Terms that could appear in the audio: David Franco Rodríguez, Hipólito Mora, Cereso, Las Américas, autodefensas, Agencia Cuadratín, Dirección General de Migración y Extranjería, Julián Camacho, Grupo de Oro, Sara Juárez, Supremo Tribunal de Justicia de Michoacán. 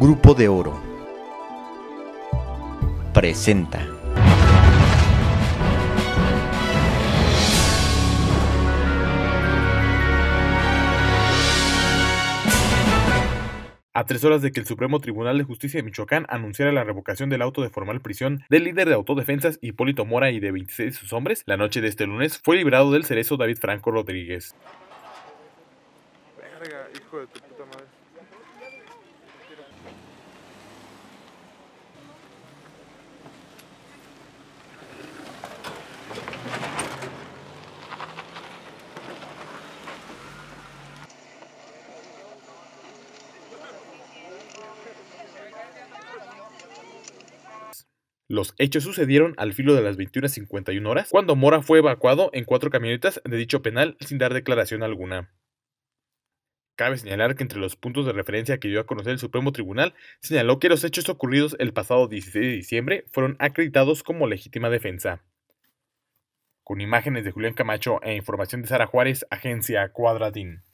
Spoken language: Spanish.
Grupo de Oro presenta A 3 horas de que el Supremo Tribunal de Justicia de Michoacán anunciara la revocación del auto de formal prisión del líder de autodefensas Hipólito Mora y de 26 de sus hombres, la noche de este lunes fue liberado del cerezo David Franco Rodríguez. Verga, hijo de tu puta madre. Los hechos sucedieron al filo de las 21:51 horas, cuando Mora fue evacuado en 4 camionetas de dicho penal sin dar declaración alguna. Cabe señalar que entre los puntos de referencia que dio a conocer el Supremo Tribunal, señaló que los hechos ocurridos el pasado 16 de diciembre fueron acreditados como legítima defensa. Con imágenes de Julián Camacho e información de Sara Juárez, Agencia Cuadratín.